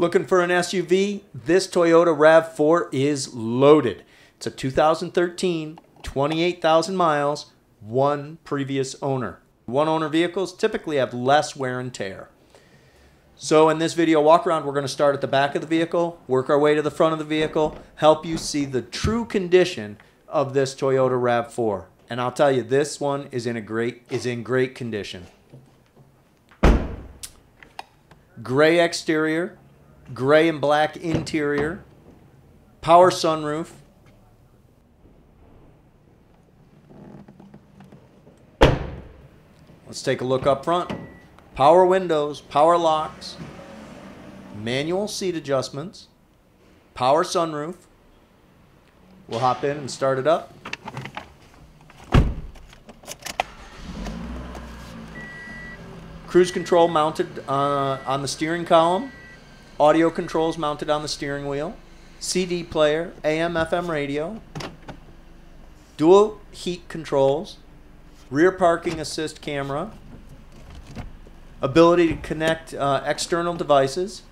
Looking for an SUV? This Toyota RAV4 is loaded. It's a 2013, 28,000 miles, one previous owner. One owner vehicles typically have less wear and tear. So in this video walk around, we're going to start at the back of the vehicle, work our way to the front of the vehicle, help you see the true condition of this Toyota RAV4. And I'll tell you, this one is in great condition. Gray exterior, gray and black interior, power sunroof, let's take a look up front, power windows, power locks, manual seat adjustments, power sunroof. We'll hop in and start it up. Cruise control mounted on the steering column, audio controls mounted on the steering wheel, CD player, AM/FM radio, dual heat controls, rear parking assist camera, ability to connect external devices,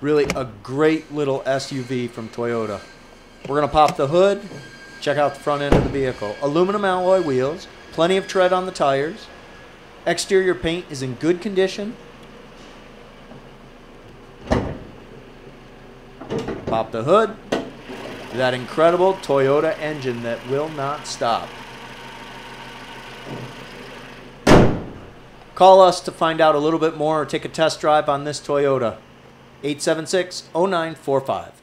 really a great little SUV from Toyota. We're going to pop the hood. Check out the front end of the vehicle. Aluminum alloy wheels, plenty of tread on the tires. Exterior paint is in good condition. Pop the hood. That incredible Toyota engine that will not stop. Call us to find out a little bit more or take a test drive on this Toyota. 876-0945.